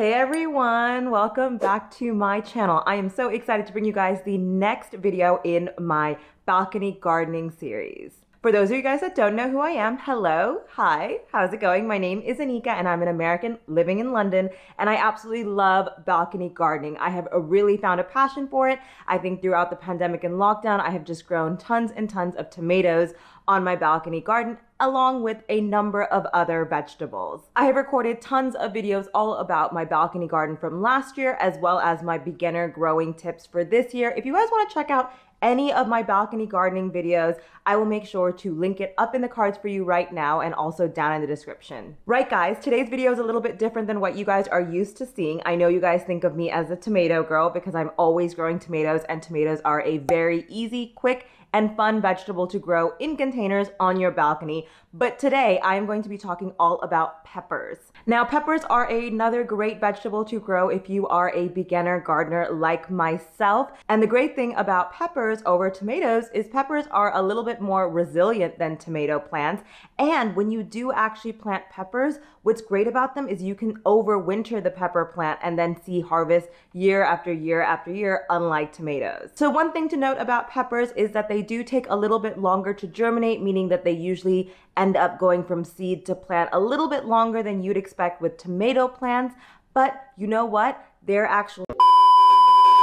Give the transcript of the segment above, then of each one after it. Hey everyone, welcome back to my channel. I am so excited to bring you guys the next video in my balcony gardening series. For those of you guys that don't know who I am, hello, hi, how's it going? My name is Anika and I'm an American living in London, and I absolutely love balcony gardening. I have really found a passion for it. I think throughout the pandemic and lockdown, I have just grown tons and tons of tomatoes on my balcony garden, along with a number of other vegetables. I have recorded tons of videos all about my balcony garden from last year, as well as my beginner growing tips for this year. If you guys want to check out any of my balcony gardening videos, I will make sure to link it up in the cards for you right now and also down in the description. Right guys, today's video is a little bit different than what you guys are used to seeing. I know you guys think of me as a tomato girl because I'm always growing tomatoes, and tomatoes are a very easy, quick, and fun vegetable to grow in containers on your balcony. But today I'm going to be talking all about peppers. Now, peppers are another great vegetable to grow if you are a beginner gardener like myself. And the great thing about peppers over tomatoes is peppers are a little bit more resilient than tomato plants. And when you do actually plant peppers, what's great about them is you can overwinter the pepper plant and then see harvest year after year after year, unlike tomatoes. So one thing to note about peppers is that they do take a little bit longer to germinate, meaning that they usually end up going from seed to plant a little bit longer than you'd expect with tomato plants. But you know what? They're actually...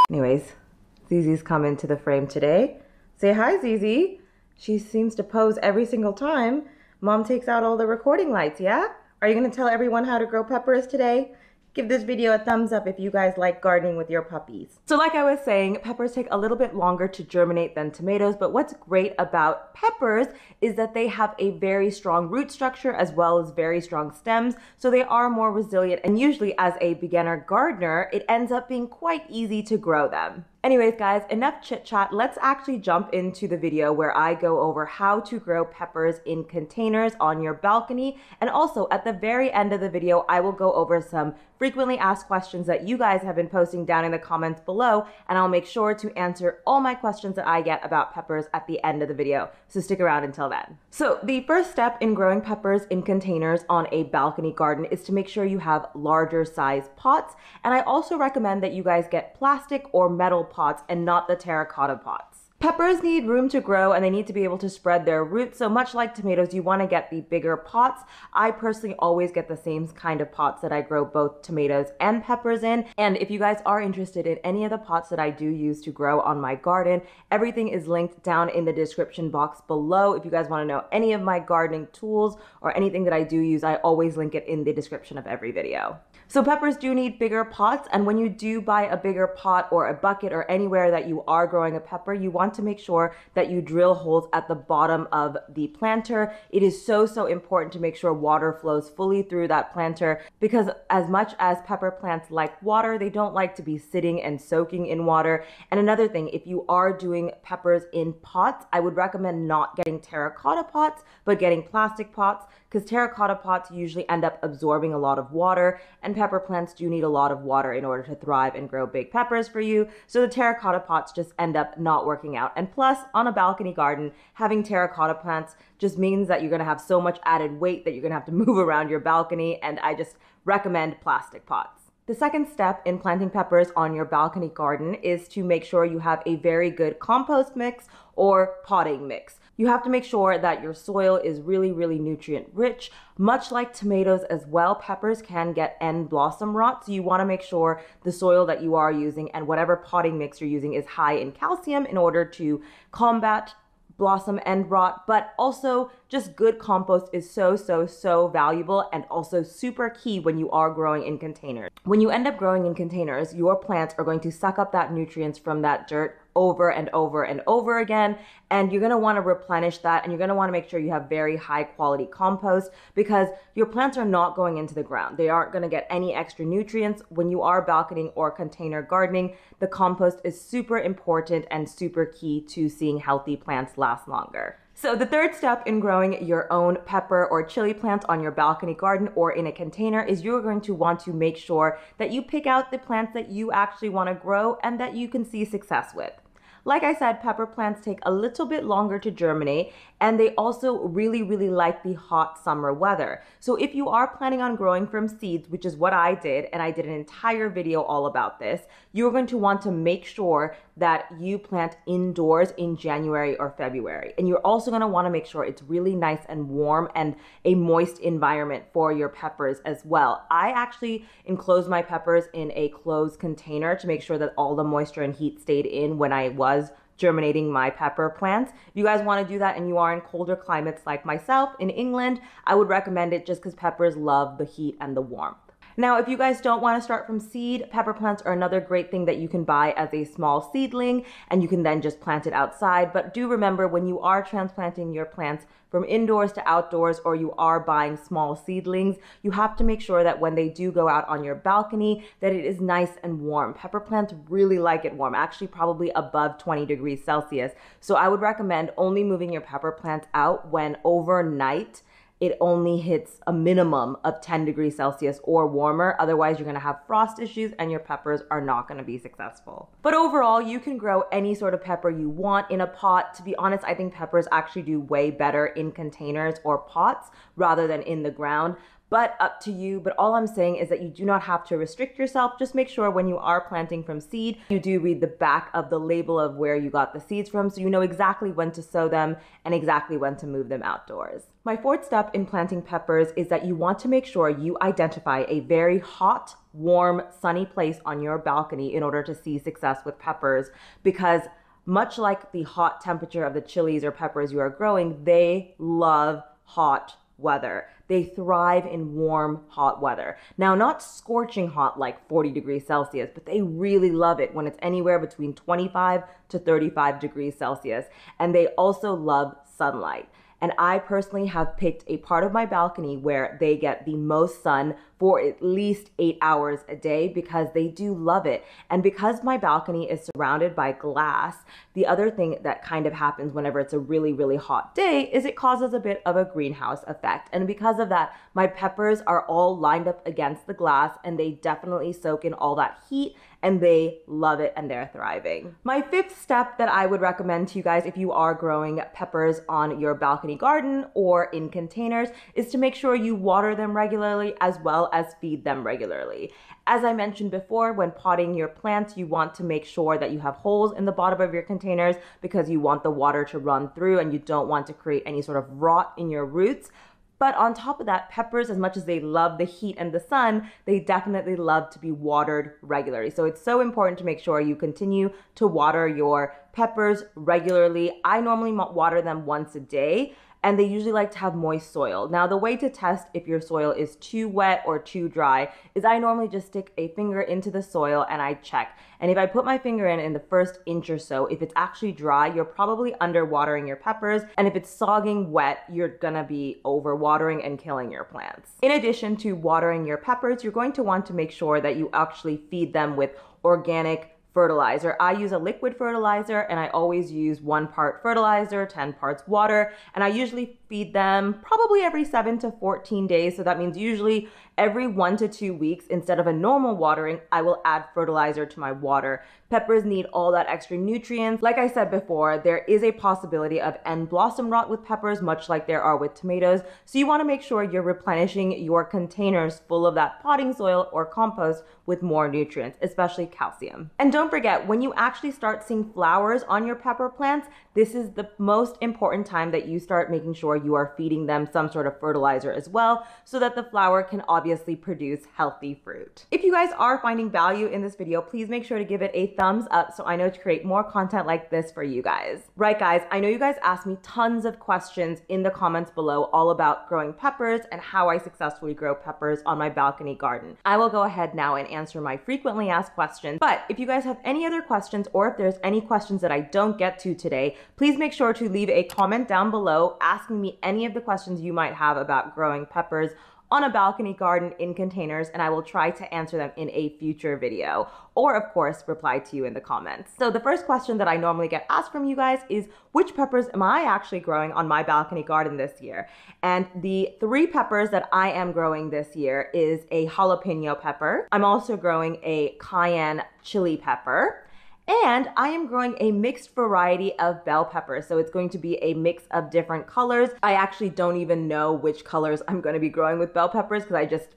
Anyways, Zizi's come into the frame today. Say hi, Zizi. She seems to pose every single time. Mom takes out all the recording lights, yeah? Are you gonna tell everyone how to grow peppers today? Give this video a thumbs up if you guys like gardening with your puppies. So like I was saying, peppers take a little bit longer to germinate than tomatoes, but what's great about peppers is that they have a very strong root structure as well as very strong stems, so they are more resilient, and usually as a beginner gardener, it ends up being quite easy to grow them. Anyways guys, enough chit chat, let's actually jump into the video where I go over how to grow peppers in containers on your balcony, and also at the very end of the video I will go over some frequently asked questions that you guys have been posting down in the comments below, and I'll make sure to answer all my questions that I get about peppers at the end of the video, so stick around until then. So the first step in growing peppers in containers on a balcony garden is to make sure you have larger size pots, and I also recommend that you guys get plastic or metal pots and not the terracotta pots. Peppers need room to grow and they need to be able to spread their roots, so much like tomatoes, you want to get the bigger pots. I personally always get the same kind of pots that I grow both tomatoes and peppers in, and if you guys are interested in any of the pots that I do use to grow on my garden, everything is linked down in the description box below. If you guys want to know any of my gardening tools or anything that I do use, I always link it in the description of every video. So peppers do need bigger pots, and when you do buy a bigger pot or a bucket or anywhere that you are growing a pepper, you want to make sure that you drill holes at the bottom of the planter. It is so important to make sure water flows fully through that planter, because as much as pepper plants like water, they don't like to be sitting and soaking in water. And another thing, if you are doing peppers in pots, I would recommend not getting terracotta pots, but getting plastic pots, because terracotta pots usually end up absorbing a lot of water, and pepper plants do need a lot of water in order to thrive and grow big peppers for you. So the terracotta pots just end up not working out. And plus, on a balcony garden, having terracotta plants just means that you're going to have so much added weight that you're going to have to move around your balcony, and I just recommend plastic pots. The second step in planting peppers on your balcony garden is to make sure you have a very good compost mix or potting mix. You have to make sure that your soil is really nutrient rich. Much like tomatoes as well, peppers can get end blossom rot, so you want to make sure the soil that you are using and whatever potting mix you're using is high in calcium in order to combat blossom end rot. But also, just good compost is so valuable and also super key when you are growing in containers. When you end up growing in containers, your plants are going to suck up that nutrients from that dirt over and over and over again, and you're going to want to replenish that, and you're going to want to make sure you have very high quality compost, because your plants are not going into the ground. They aren't going to get any extra nutrients. When you are balconing or container gardening, the compost is super important and super key to seeing healthy plants last longer. So the third step in growing your own pepper or chili plants on your balcony garden or in a container is you're going to want to make sure that you pick out the plants that you actually want to grow and that you can see success with. Like I said, pepper plants take a little bit longer to germinate, and they also really like the hot summer weather. So if you are planning on growing from seeds, which is what I did, and I did an entire video all about this, you're going to want to make sure that you plant indoors in January or February. And you're also going to want to make sure it's really nice and warm and a moist environment for your peppers as well. I actually enclosed my peppers in a closed container to make sure that all the moisture and heat stayed in when I was germinating my pepper plants. If you guys want to do that and you are in colder climates like myself in England, I would recommend it just because peppers love the heat and the warmth. Now, if you guys don't want to start from seed, pepper plants are another great thing that you can buy as a small seedling, and you can then just plant it outside. But do remember, when you are transplanting your plants from indoors to outdoors, or you are buying small seedlings, you have to make sure that when they do go out on your balcony, that it is nice and warm. Pepper plants really like it warm, actually probably above 20 degrees Celsius. So I would recommend only moving your pepper plants out when overnight it only hits a minimum of 10 degrees Celsius or warmer. Otherwise, you're gonna have frost issues and your peppers are not gonna be successful. But overall, you can grow any sort of pepper you want in a pot. To be honest, I think peppers actually do way better in containers or pots rather than in the ground. But up to you. But all I'm saying is that you do not have to restrict yourself. Just make sure when you are planting from seed, you do read the back of the label of where you got the seeds from, so you know exactly when to sow them and exactly when to move them outdoors. My fourth step in planting peppers is that you want to make sure you identify a very hot, warm, sunny place on your balcony in order to see success with peppers, because much like the hot temperature of the chilies or peppers you are growing, they love hot weather. They thrive in warm, hot weather. Now, not scorching hot like 40 degrees Celsius, but they really love it when it's anywhere between 25 to 35 degrees Celsius. And they also love sunlight. And I personally have picked a part of my balcony where they get the most sun for at least 8 hours a day, because they do love it. And because my balcony is surrounded by glass, the other thing that kind of happens whenever it's a really hot day is it causes a bit of a greenhouse effect. And because of that, my peppers are all lined up against the glass, and they definitely soak in all that heat, and they love it, and they're thriving. My fifth step that I would recommend to you guys if you are growing peppers on your balcony garden or in containers is to make sure you water them regularly as well as feed them regularly. As I mentioned before, when potting your plants, you want to make sure that you have holes in the bottom of your containers because you want the water to run through and you don't want to create any sort of rot in your roots. But on top of that, peppers, as much as they love the heat and the sun, they definitely love to be watered regularly. So it's so important to make sure you continue to water your peppers regularly. I normally water them once a day, and they usually like to have moist soil. Now, the way to test if your soil is too wet or too dry is I normally just stick a finger into the soil and I check. And if I put my finger in the first inch or so, if it's actually dry, you're probably underwatering your peppers. And if it's sogging wet, you're gonna be overwatering and killing your plants. In addition to watering your peppers, you're going to want to make sure that you actually feed them with organic fertilizer. I use a liquid fertilizer, and I always use 1 part fertilizer, 10 parts water, and I usually feed them probably every 7 to 14 days. So that means usually every 1 to 2 weeks, instead of a normal watering, I will add fertilizer to my water. Peppers need all that extra nutrients. Like I said before, there is a possibility of end blossom rot with peppers, much like there are with tomatoes. So you want to make sure you're replenishing your containers full of that potting soil or compost with more nutrients, especially calcium. And don't forget, when you actually start seeing flowers on your pepper plants, this is the most important time that you start making sure you are feeding them some sort of fertilizer as well, so that the flower can obviously produce healthy fruit. If you guys are finding value in this video, please make sure to give it a thumbs up so I know to create more content like this for you guys. Right guys, I know you guys asked me tons of questions in the comments below all about growing peppers and how I successfully grow peppers on my balcony garden. I will go ahead now and answer my frequently asked questions, but if you guys have any other questions, or if there's any questions that I don't get to today, please make sure to leave a comment down below asking me any of the questions you might have about growing peppers on a balcony garden in containers, and I will try to answer them in a future video, or of course reply to you in the comments. So the first question that I normally get asked from you guys is, which peppers am I actually growing on my balcony garden this year? And the 3 peppers that I am growing this year is a jalapeno pepper. I'm also growing a cayenne chili pepper, And I am growing a mixed variety of bell peppers. So it's going to be a mix of different colors. I actually don't even know which colors I'm going to be growing with bell peppers because I just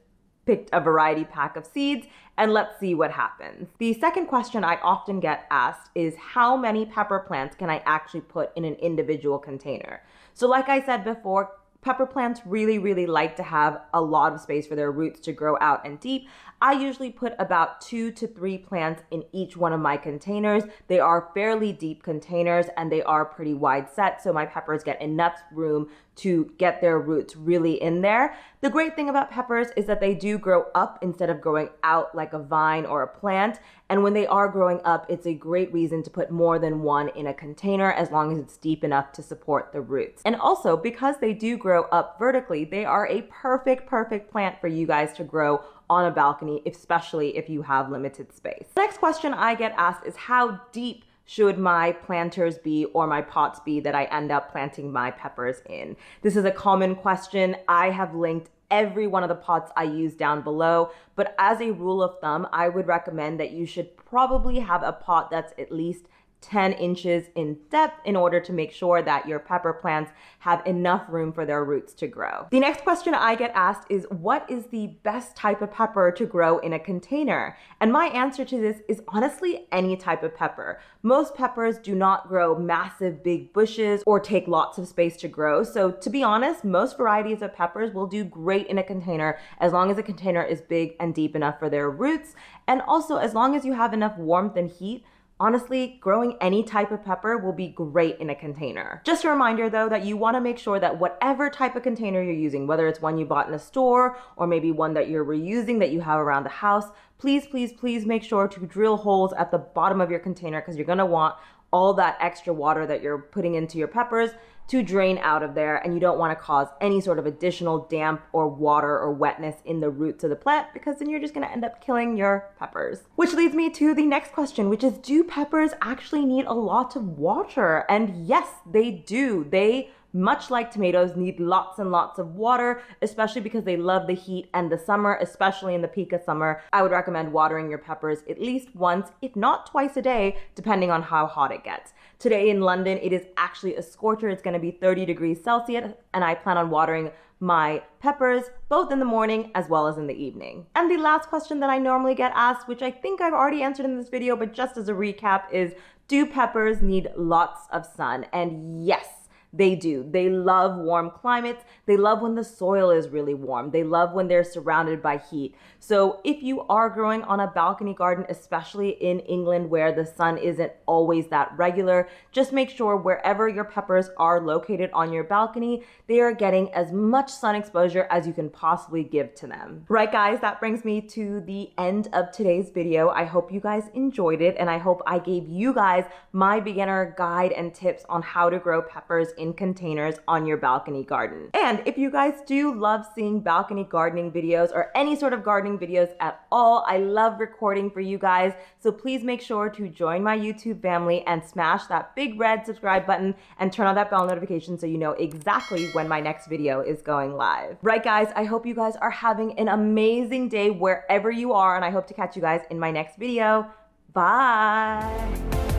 picked a variety pack of seeds, and let's see what happens. The second question I often get asked is how many pepper plants can I actually put in an individual container? So like I said before, pepper plants really like to have a lot of space for their roots to grow out and deep. I usually put about 2 to 3 plants in each one of my containers. They are fairly deep containers and they are pretty wide set, so my peppers get enough room to get their roots really in there. The great thing about peppers is that they do grow up instead of growing out like a vine or a plant. And when they are growing up, it's a great reason to put more than one in a container as long as it's deep enough to support the roots. And also, because they do grow up vertically, they are a perfect plant for you guys to grow on a balcony, especially if you have limited space. The next question I get asked is how deep should my planters be or my pots be that I end up planting my peppers in? This is a common question. I have linked every one of the pots I use down below, but as a rule of thumb, I would recommend that you should probably have a pot that's at least 10 inches in depth in order to make sure that your pepper plants have enough room for their roots to grow. The next question I get asked is, what is the best type of pepper to grow in a container? And my answer to this is honestly any type of pepper. Most peppers do not grow massive big bushes or take lots of space to grow. So to be honest, most varieties of peppers will do great in a container as long as the container is big and deep enough for their roots. And also as long as you have enough warmth and heat, honestly, growing any type of pepper will be great in a container. Just a reminder though that you want to make sure that whatever type of container you're using, whether it's one you bought in a store or maybe one that you're reusing that you have around the house, please make sure to drill holes at the bottom of your container because you're going to want all that extra water that you're putting into your peppers to drain out of there, and you don't want to cause any sort of additional damp or water or wetness in the roots of the plant because then you're just going to end up killing your peppers. Which leads me to the next question, which is, do peppers actually need a lot of water? And yes, they do. They, much like tomatoes, need lots and lots of water, especially because they love the heat and the summer, especially in the peak of summer. I would recommend watering your peppers at least once, if not twice a day, depending on how hot it gets. Today in London, it is actually a scorcher. It's going to be 30 degrees Celsius, and I plan on watering my peppers both in the morning as well as in the evening. And the last question that I normally get asked, which I think I've already answered in this video, but just as a recap, is do peppers need lots of sun? And yes, they do. They love warm climates. They love when the soil is really warm. They love when they're surrounded by heat. So if you are growing on a balcony garden, especially in England where the sun isn't always that regular, just make sure wherever your peppers are located on your balcony, they are getting as much sun exposure as you can possibly give to them. Right guys, that brings me to the end of today's video. I hope you guys enjoyed it, and I hope I gave you guys my beginner guide and tips on how to grow peppers in containers on your balcony garden. And if you guys do love seeing balcony gardening videos or any sort of gardening videos at all, I love recording for you guys. So please make sure to join my YouTube family and smash that big red subscribe button and turn on that bell notification so you know exactly when my next video is going live. Right guys, I hope you guys are having an amazing day wherever you are, and I hope to catch you guys in my next video. Bye.